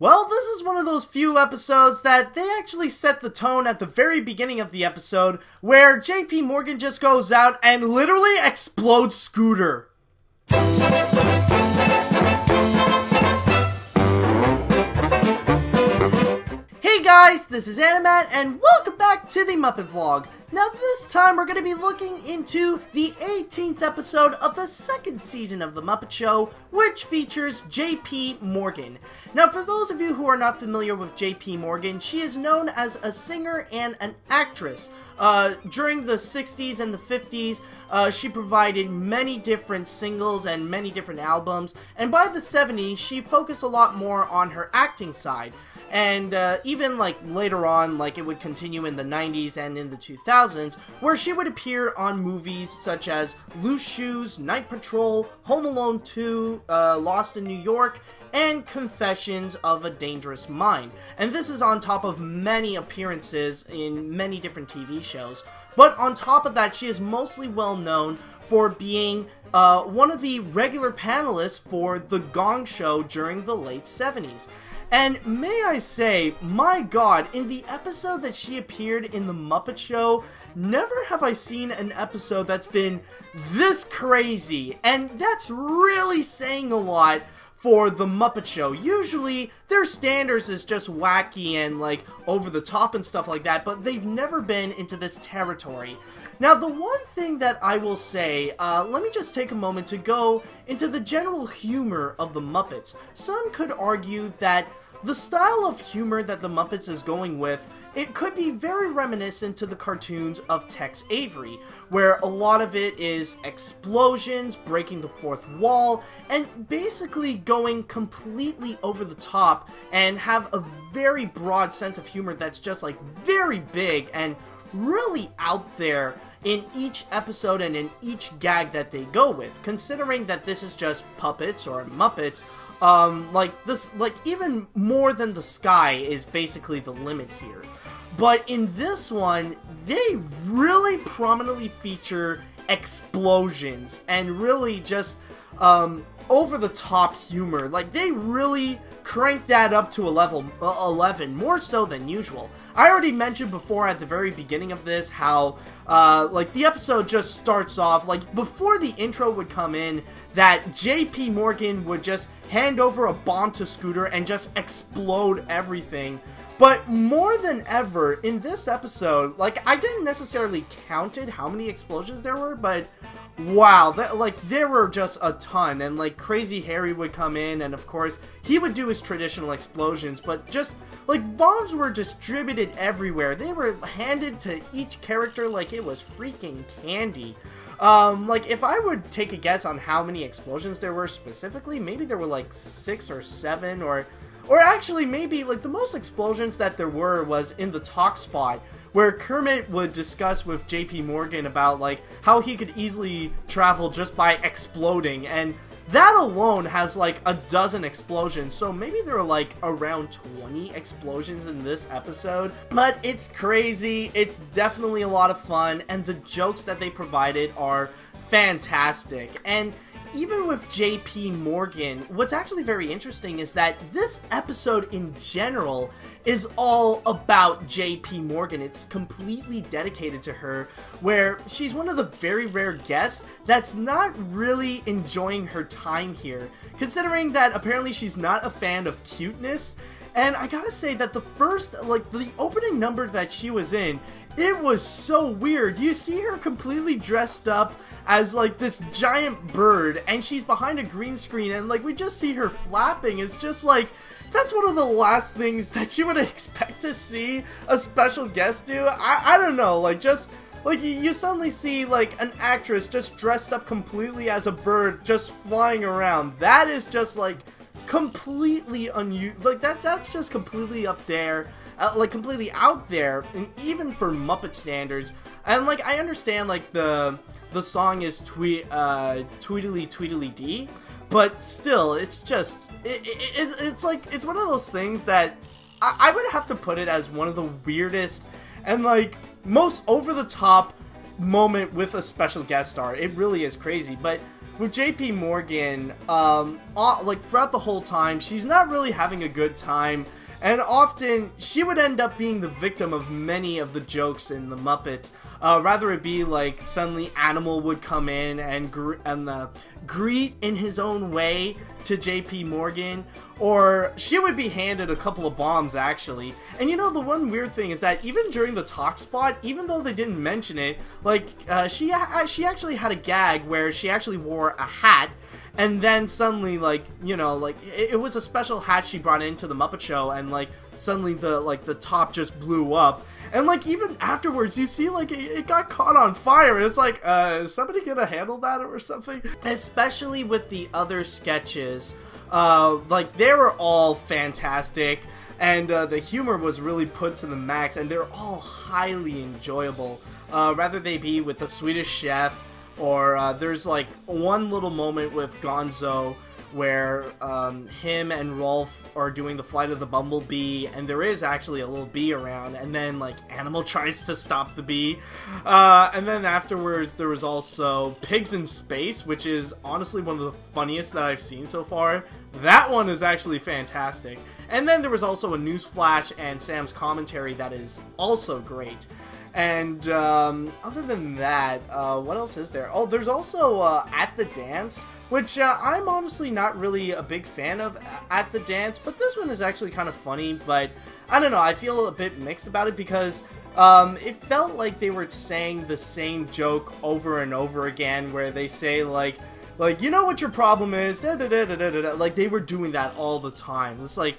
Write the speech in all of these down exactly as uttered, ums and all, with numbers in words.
Well, this is one of those few episodes that they actually set the tone at the very beginning of the episode, where Jaye P. Morgan just goes out and literally explodes Scooter. Hey guys, this is Animat, and welcome back to the Muppet Vlog. Now this time we're going to be looking into the eighteenth episode of the second season of The Muppet Show, which features Jaye P. Morgan. Now for those of you who are not familiar with Jaye P. Morgan, she is known as a singer and an actress. Uh, during the sixties and the fifties, uh, she provided many different singles and many different albums, and by the seventies she focused a lot more on her acting side. And uh, even like later on, like it would continue in the nineties and in the two thousands, where she would appear on movies such as Loose Shoes, Night Patrol, Home Alone two, uh, Lost in New York, and Confessions of a Dangerous Mind. And this is on top of many appearances in many different T V shows. But on top of that, she is mostly well known for being uh, one of the regular panelists for The Gong Show during the late seventies. And may I say, my god, in the episode that she appeared in The Muppet Show, never have I seen an episode that's been this crazy. And that's really saying a lot for The Muppet Show. Usually, their standards is just wacky and like over the top and stuff like that, but they've never been into this territory. Now, the one thing that I will say, uh, let me just take a moment to go into the general humor of the Muppets. Some could argue that the style of humor that the Muppets is going with, it could be very reminiscent to the cartoons of Tex Avery, where a lot of it is explosions, breaking the fourth wall, and basically going completely over the top and have a very broad sense of humor that's just like very big and really out there in each episode and in each gag that they go with. Considering that this is just puppets or Muppets, um, like this, like even more than the sky is basically the limit here. But in this one, they really prominently feature explosions and really just um, over-the-top humor. Like they really crank that up to a level uh, eleven, more so than usual. I already mentioned before at the very beginning of this how uh, like the episode just starts off, like before the intro would come in, that Jaye P. Morgan would just hand over a bomb to Scooter and just explode everything. But more than ever in this episode, like I didn't necessarily count it how many explosions there were, but wow, that, like, there were just a ton, and, like, Crazy Harry would come in, and, of course, he would do his traditional explosions, but just, like, bombs were distributed everywhere. They were handed to each character like it was freaking candy. Um, like, if I would take a guess on how many explosions there were specifically, maybe there were, like, six or seven, or, or actually, maybe, like, the most explosions that there were was in the talk spot, where Kermit would discuss with Jaye P. Morgan about like how he could easily travel just by exploding, and that alone has like a dozen explosions, so maybe there are like around twenty explosions in this episode. But it's crazy, it's definitely a lot of fun, and the jokes that they provided are fantastic. And even with Jaye P. Morgan, what's actually very interesting is that this episode in general is all about Jaye P. Morgan. It's completely dedicated to her, where she's one of the very rare guests that's not really enjoying her time here, considering that apparently she's not a fan of cuteness. And I gotta say that the first, like, the opening number that she was in, it was so weird. You see her completely dressed up as like this giant bird, and she's behind a green screen, and like we just see her flapping. It's just like, that's one of the last things that you would expect to see a special guest do. I, I don't know, like just like you, you suddenly see like an actress just dressed up completely as a bird just flying around. That is just like completely unusual. Like that's that's just completely up there. Uh, like completely out there, and even for Muppet standards. And like I understand like the the song is tweet uh Tweedly Tweedly Dee, but still it's just it, it, it's, it's like it's one of those things that I, I would have to put it as one of the weirdest and like most over the top moment with a special guest star. It really is crazy. But with Jaye P. Morgan, um, all, like throughout the whole time, she's not really having a good time, and often she would end up being the victim of many of the jokes in The Muppets. Uh, rather it be like suddenly Animal would come in and gr and uh, greet in his own way to Jaye P. Morgan, or she would be handed a couple of bombs actually. And you know, the one weird thing is that even during the talk spot, even though they didn't mention it, like uh, she she actually had a gag where she actually wore a hat. And then suddenly, like, you know, like, it, it was a special hat she brought into The Muppet Show, and, like, suddenly the, like, the top just blew up. And, like, even afterwards, you see, like, it, it got caught on fire, and it's like, uh, is somebody gonna handle that or something? Especially with the other sketches, uh, like, they were all fantastic, and uh, the humor was really put to the max, and they're all highly enjoyable. Uh, rather they be with the Swedish Chef, or uh, there's like one little moment with Gonzo where um, him and Rolf are doing the Flight of the Bumblebee, and there is actually a little bee around, and then like Animal tries to stop the bee. Uh, and then afterwards there was also Pigs in Space, which is honestly one of the funniest that I've seen so far. That one is actually fantastic. And then there was also a newsflash and Sam's Commentary that is also great. And um, other than that, uh, what else is there? Oh, there's also uh, At the Dance, which uh, I'm honestly not really a big fan of At the Dance, but this one is actually kind of funny, but I don't know, I feel a bit mixed about it because um, it felt like they were saying the same joke over and over again, where they say like, like, you know what your problem is, da da da da da da, like they were doing that all the time. It's like,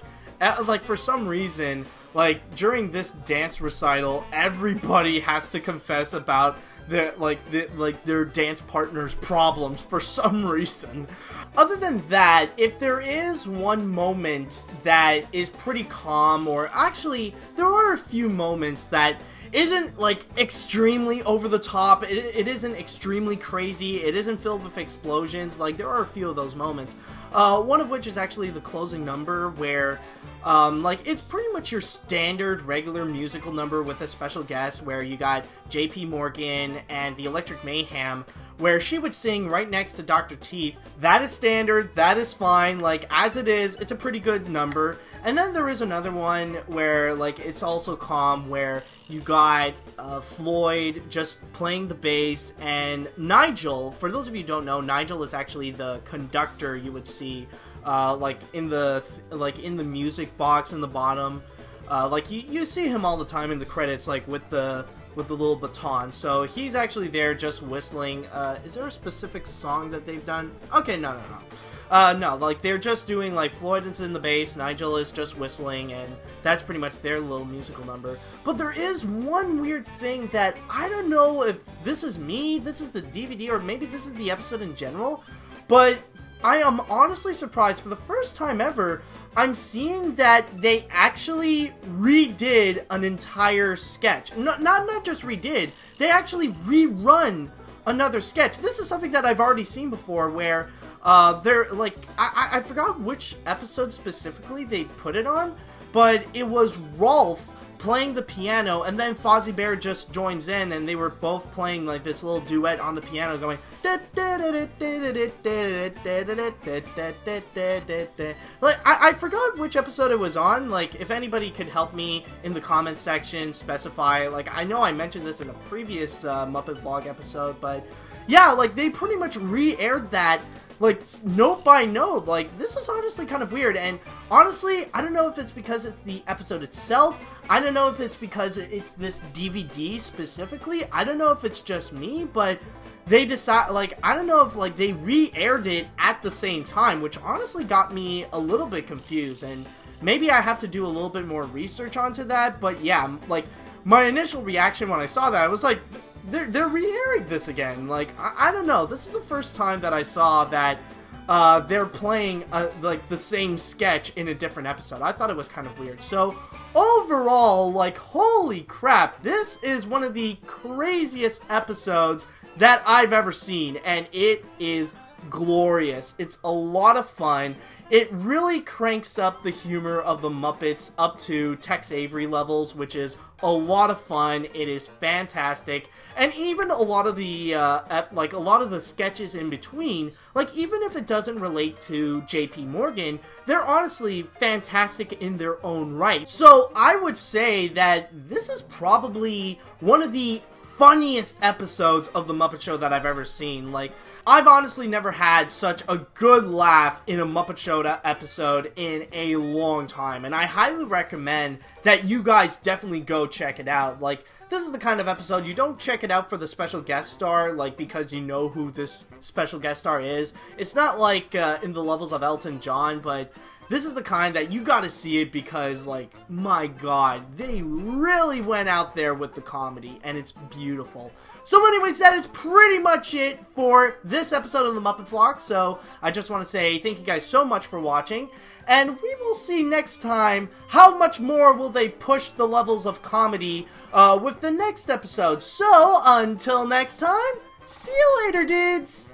like for some reason, like during this dance recital, everybody has to confess about their like the, like their dance partner's problems for some reason. Other than that, if there is one moment that is pretty calm, or actually there are a few moments that isn't like extremely over the top, it, it isn't extremely crazy, it isn't filled with explosions, like there are a few of those moments, uh, one of which is actually the closing number where um, like it's pretty much your standard regular musical number with a special guest, where you got Jaye P. Morgan and the Electric Mayhem, where she would sing right next to Doctor Teeth. That is standard, that is fine, like as it is, it's a pretty good number. And then there is another one where like it's also calm, where you got uh, Floyd just playing the bass, and Nigel, for those of you who don't know, Nigel is actually the conductor you would see uh, like in the like in the music box in the bottom, uh, like you, you see him all the time in the credits, like with the with the little baton. So he's actually there just whistling. Uh, is there a specific song that they've done? Okay, no, no, no. Uh, no, like they're just doing, like Floyd is in the bass, Nigel is just whistling, and that's pretty much their little musical number. But there is one weird thing that I don't know if this is me, this is the D V D, or maybe this is the episode in general, but I am honestly surprised for the first time ever, I'm seeing that they actually redid an entire sketch. No, not, not just redid, they actually rerun another sketch. This is something that I've already seen before, where Uh, they're, like, I, I forgot which episode specifically they put it on, but it was Rolf playing the piano, and then Fozzie Bear just joins in, and they were both playing, like, this little duet on the piano going, like, I, I forgot which episode it was on. Like, if anybody could help me in the comments section, specify, like, I know I mentioned this in a previous, uh, Muppet Vlog episode, but, yeah, like, they pretty much re-aired that, like, note by note. Like, this is honestly kind of weird, and honestly, I don't know if it's because it's the episode itself, I don't know if it's because it's this D V D specifically, I don't know if it's just me, but they decide, like, I don't know if, like, they re-aired it at the same time, which honestly got me a little bit confused, and maybe I have to do a little bit more research onto that, but yeah, like, my initial reaction when I saw that, I was like, They're, they're re-airing this again. Like, I, I don't know. This is the first time that I saw that uh, they're playing, uh, like, the same sketch in a different episode. I thought it was kind of weird. So, overall, like, holy crap. This is one of the craziest episodes that I've ever seen. And it is glorious. It's a lot of fun. It really cranks up the humor of the Muppets up to Tex Avery levels, which is a lot of fun. It is fantastic, and even a lot of the uh, like a lot of the sketches in between, like even if it doesn't relate to J P Morgan, they're honestly fantastic in their own right. So I would say that this is probably one of the funniest episodes of The Muppet Show that I've ever seen. Like, I've honestly never had such a good laugh in a Muppet Show episode in a long time, and I highly recommend that you guys definitely go check it out. Like, this is the kind of episode you don't check it out for the special guest star, like, because you know who this special guest star is. It's not like uh, in the levels of Elton John, but this is the kind that you gotta see it because, like, my god, they really went out there with the comedy, and it's beautiful. So anyways, that is pretty much it for this episode of The Muppet Vlog, so I just want to say thank you guys so much for watching, and we will see next time how much more will they push the levels of comedy uh, with the next episode. So, until next time, see you later, dudes!